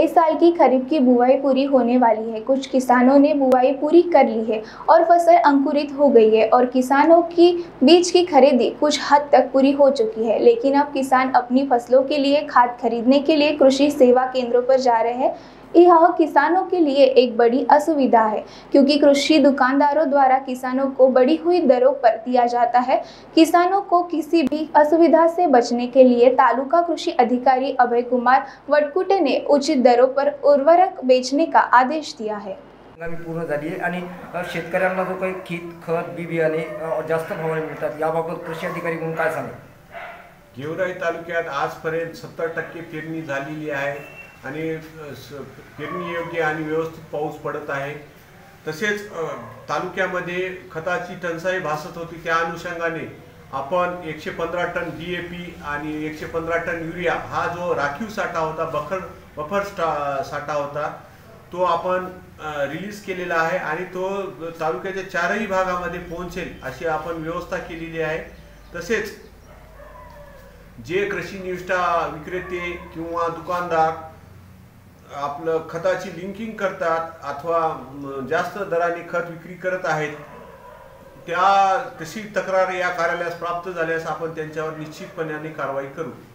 इस साल की खरीफ की बुआई पूरी होने वाली है। कुछ किसानों ने बुआई पूरी कर ली है और फसल अंकुरित हो गई है और किसानों की बीज की खरीदी कुछ हद तक पूरी हो चुकी है, लेकिन अब किसान अपनी फसलों के लिए खाद खरीदने के लिए कृषि सेवा केंद्रों पर जा रहे हैं। यह किसानों के लिए एक बड़ी असुविधा है क्योंकि कृषि दुकानदारों द्वारा किसानों को बढ़ी हुई दरों पर दिया जाता है। किसानों को किसी भी असुविधा से बचने के लिए तालुका कृषि अधिकारी अभय कुमार वडकुटे ने उचित दरों पर उर्वरक बेचने का आदेश दिया है। हंगामी पूर्ण झाली आहे आणि शेतकऱ्यांना जो काही खत खत बी बियाणे जास्त भावाने मिळतात याबाबत कृषी अधिकारी म्हणून काय सांगू? गेवराई तालुक्यात आजपर्यंत 70% पेरणी झालेली आहे आणि पेरणी योग्य आणि व्यवस्थित पाऊस पडत आहे। तसेच तालुक्यामध्ये खताची टंचाई भासत होती, त्या अनुषंगाने आपण 115 टन DAP आणि 115 टन युरिया हा जो राखीव साठा होता, बफर साठा होता, तो आपण रिलीज केलेला आहे आणि तो तालुक्याच्या चारही भागामध्ये पोहोचेल अशी आपण व्यवस्था केलेली आहे। तसेच जे कृषी निविष्ठा विक्रेते किंवा दुकानदार आपलं खताची लिंकिंग करतात अथवा जास्त दराने खत विक्री करत आहेत, त्या तशी तक्रार या कार्यालयास प्राप्त झाल्यास आपण त्यांच्यावर निश्चितपणे कारवाई करू।